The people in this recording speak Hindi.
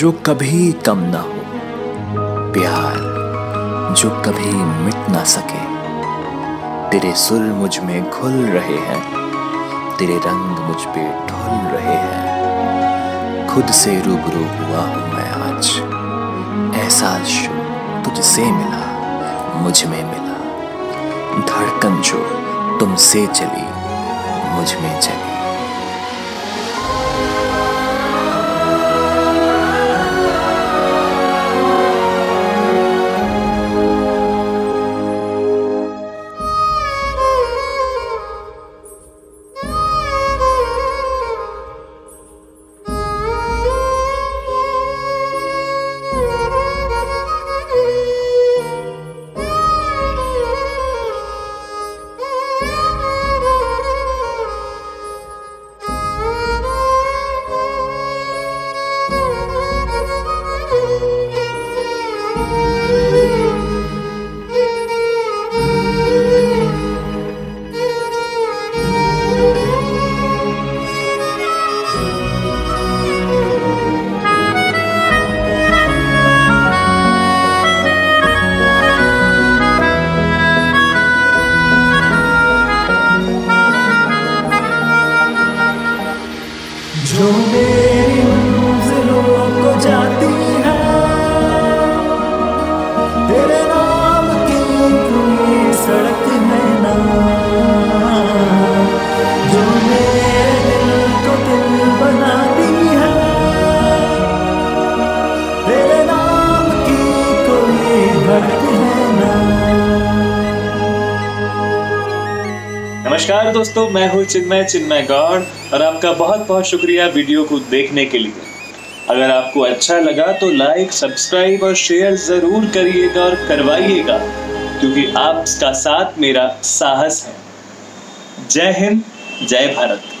जो कभी कम ना हो, प्यार जो कभी मिट ना सके। तेरे सुर मुझ में घुल रहे हैं, तेरे रंग मुझ पे ढुल रहे हैं। खुद से रूबरू हुआ हूँ मैं आज, एहसास जो तुझसे मिला मुझ में मिला। धड़कन जो तुमसे चली मुझ में चली। जो मेरी मंजिलों को जाती है, तेरे नाम की कोई सड़क है ना। जो मेरे दिल को दिल बनाती है, तेरे नाम की कोई धड़क है ना। नमस्कार दोस्तों, मैं हूँ चिन्मय गौड़ और आपका बहुत बहुत शुक्रिया वीडियो को देखने के लिए। अगर आपको अच्छा लगा तो लाइक, सब्सक्राइब और शेयर ज़रूर करिएगा और करवाइएगा, क्योंकि आपका साथ मेरा साहस है। जय हिंद, जय भारत।